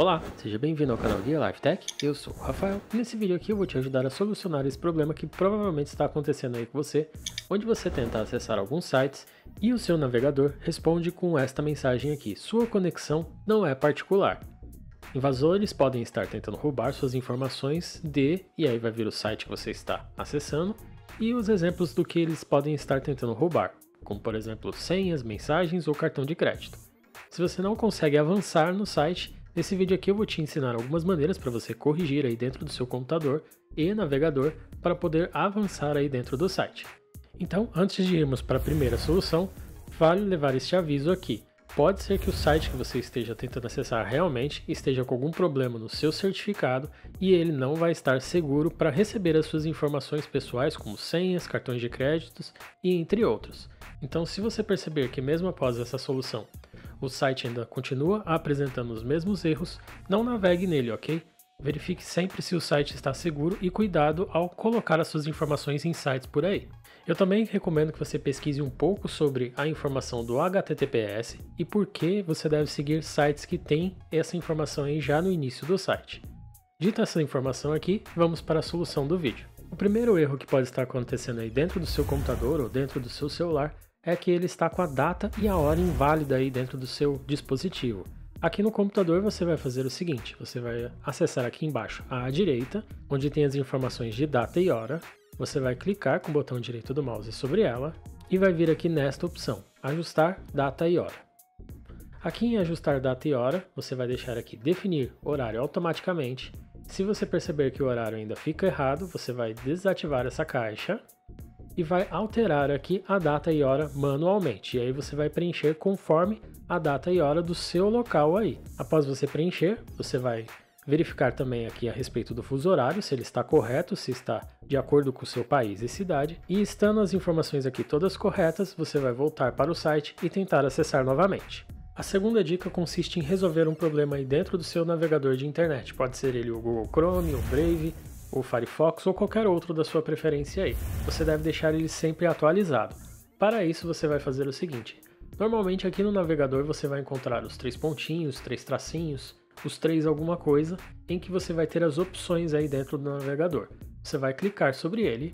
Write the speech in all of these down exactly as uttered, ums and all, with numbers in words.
Olá, seja bem-vindo ao canal GearLiveTec, eu sou o Rafael e nesse vídeo aqui eu vou te ajudar a solucionar esse problema que provavelmente está acontecendo aí com você, onde você tenta acessar alguns sites e o seu navegador responde com esta mensagem aqui, sua conexão não é particular. Invasores podem estar tentando roubar suas informações de, e aí vai vir o site que você está acessando e os exemplos do que eles podem estar tentando roubar, como por exemplo senhas, mensagens ou cartão de crédito. Se você não consegue avançar no site, nesse vídeo aqui eu vou te ensinar algumas maneiras para você corrigir aí dentro do seu computador e navegador para poder avançar aí dentro do site. Então, antes de irmos para a primeira solução, vale levar este aviso aqui. Pode ser que o site que você esteja tentando acessar realmente esteja com algum problema no seu certificado e ele não vai estar seguro para receber as suas informações pessoais como senhas, cartões de créditos e entre outros. Então, se você perceber que mesmo após essa solução o site ainda continua apresentando os mesmos erros, não navegue nele, ok? Verifique sempre se o site está seguro e cuidado ao colocar as suas informações em sites por aí. Eu também recomendo que você pesquise um pouco sobre a informação do H T T P S e por que você deve seguir sites que têm essa informação aí já no início do site. Dita essa informação aqui, vamos para a solução do vídeo. O primeiro erro que pode estar acontecendo aí dentro do seu computador ou dentro do seu celular é que ele está com a data e a hora inválida aí dentro do seu dispositivo. Aqui no computador você vai fazer o seguinte, você vai acessar aqui embaixo à direita, onde tem as informações de data e hora, você vai clicar com o botão direito do mouse sobre ela e vai vir aqui nesta opção, ajustar data e hora. Aqui em ajustar data e hora, você vai deixar aqui definir horário automaticamente. Se você perceber que o horário ainda fica errado, você vai desativar essa caixa e vai alterar aqui a data e hora manualmente, e aí você vai preencher conforme a data e hora do seu local aí. Após você preencher, você vai verificar também aqui a respeito do fuso horário, se ele está correto, se está de acordo com o seu país e cidade, e estando as informações aqui todas corretas, você vai voltar para o site e tentar acessar novamente. A segunda dica consiste em resolver um problema aí dentro do seu navegador de internet, pode ser ele o Google Chrome, o Brave, ou Firefox ou qualquer outro da sua preferência aí. Você deve deixar ele sempre atualizado. Para isso você vai fazer o seguinte, normalmente aqui no navegador você vai encontrar os três pontinhos, três tracinhos, os três alguma coisa, em que você vai ter as opções aí dentro do navegador. Você vai clicar sobre ele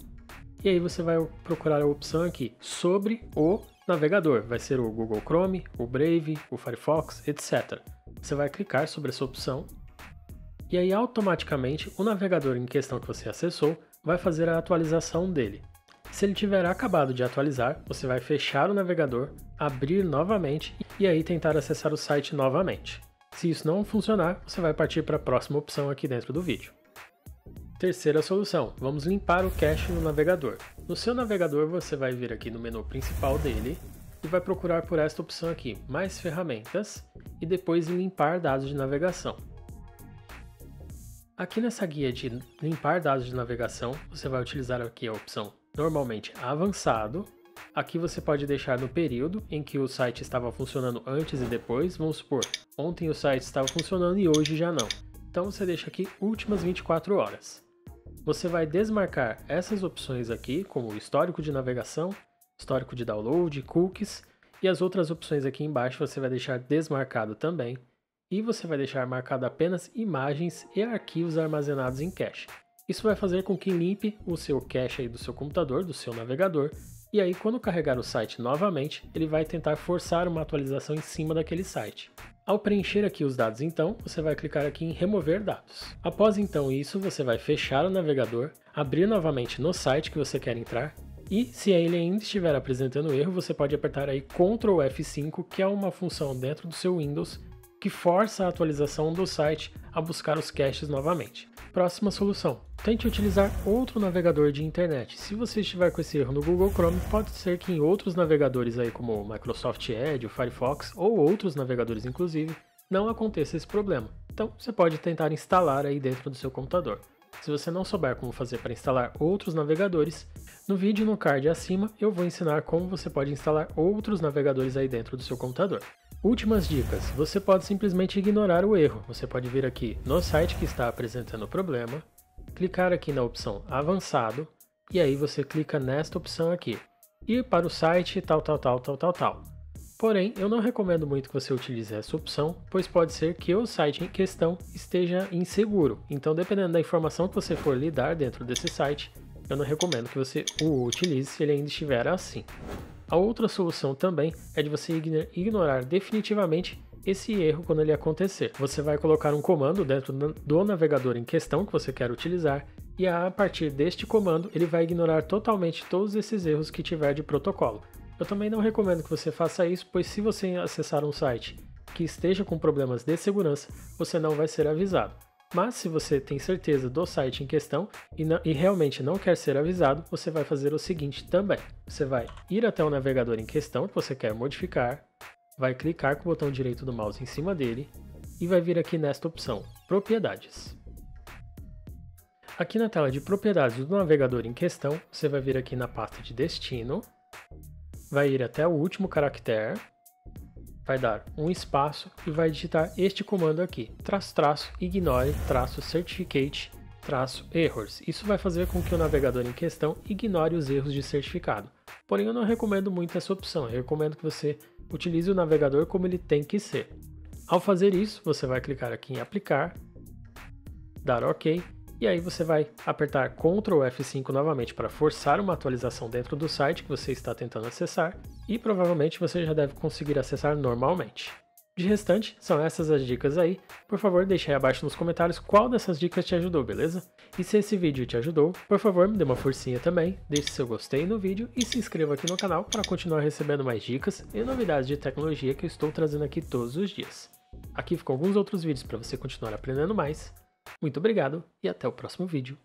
e aí você vai procurar a opção aqui, sobre o navegador, vai ser o Google Chrome, o Brave, o Firefox, etcétera. Você vai clicar sobre essa opção e aí automaticamente o navegador em questão que você acessou vai fazer a atualização dele. Se ele tiver acabado de atualizar, você vai fechar o navegador, abrir novamente e aí tentar acessar o site novamente. Se isso não funcionar, você vai partir para a próxima opção aqui dentro do vídeo. Terceira solução, vamos limpar o cache no navegador. No seu navegador você vai vir aqui no menu principal dele e vai procurar por esta opção aqui, mais ferramentas e depois limpar dados de navegação. Aqui nessa guia de limpar dados de navegação, você vai utilizar aqui a opção normalmente avançado. Aqui você pode deixar no período em que o site estava funcionando antes e depois. Vamos supor, ontem o site estava funcionando e hoje já não. Então você deixa aqui últimas vinte e quatro horas. Você vai desmarcar essas opções aqui, como o histórico de navegação, histórico de download, cookies e as outras opções aqui embaixo você vai deixar desmarcado também. E você vai deixar marcado apenas imagens e arquivos armazenados em cache. Isso vai fazer com que limpe o seu cache aí do seu computador, do seu navegador, e aí quando carregar o site novamente, ele vai tentar forçar uma atualização em cima daquele site. Ao preencher aqui os dados então, você vai clicar aqui em remover dados. Após então isso, você vai fechar o navegador, abrir novamente no site que você quer entrar, e se ele ainda estiver apresentando erro, você pode apertar aí control F cinco, que é uma função dentro do seu Windows, que força a atualização do site a buscar os caches novamente. Próxima solução, tente utilizar outro navegador de internet. Se você estiver com esse erro no Google Chrome, pode ser que em outros navegadores aí como o Microsoft Edge, o Firefox ou outros navegadores inclusive, não aconteça esse problema. Então você pode tentar instalar aí dentro do seu computador. Se você não souber como fazer para instalar outros navegadores, no vídeo no card acima eu vou ensinar como você pode instalar outros navegadores aí dentro do seu computador. Últimas dicas, você pode simplesmente ignorar o erro, você pode vir aqui no site que está apresentando o problema, clicar aqui na opção avançado, e aí você clica nesta opção aqui, ir para o site tal tal tal tal tal tal. Porém, eu não recomendo muito que você utilize essa opção, pois pode ser que o site em questão esteja inseguro. Então, dependendo da informação que você for lidar dentro desse site, eu não recomendo que você o utilize se ele ainda estiver assim. A outra solução também é de você ignorar definitivamente esse erro quando ele acontecer. Você vai colocar um comando dentro do navegador em questão que você quer utilizar e a partir deste comando ele vai ignorar totalmente todos esses erros que tiver de protocolo. Eu também não recomendo que você faça isso, pois se você acessar um site que esteja com problemas de segurança, você não vai ser avisado. Mas se você tem certeza do site em questão e, não, e realmente não quer ser avisado, você vai fazer o seguinte também. Você vai ir até o navegador em questão que você quer modificar, vai clicar com o botão direito do mouse em cima dele e vai vir aqui nesta opção, Propriedades. Aqui na tela de Propriedades do navegador em questão, você vai vir aqui na pasta de Destino, vai ir até o último caractere, vai dar um espaço e vai digitar este comando aqui, traço, traço, ignore, traço, certificate, traço, errors. Isso vai fazer com que o navegador em questão ignore os erros de certificado. Porém, eu não recomendo muito essa opção, eu recomendo que você utilize o navegador como ele tem que ser. Ao fazer isso, você vai clicar aqui em aplicar, dar OK, e aí você vai apertar control F cinco novamente para forçar uma atualização dentro do site que você está tentando acessar, e provavelmente você já deve conseguir acessar normalmente. De restante, são essas as dicas aí. Por favor, deixe aí abaixo nos comentários qual dessas dicas te ajudou, beleza? E se esse vídeo te ajudou, por favor, me dê uma forcinha também, deixe seu gostei no vídeo e se inscreva aqui no canal para continuar recebendo mais dicas e novidades de tecnologia que eu estou trazendo aqui todos os dias. Aqui ficam alguns outros vídeos para você continuar aprendendo mais. Muito obrigado e até o próximo vídeo.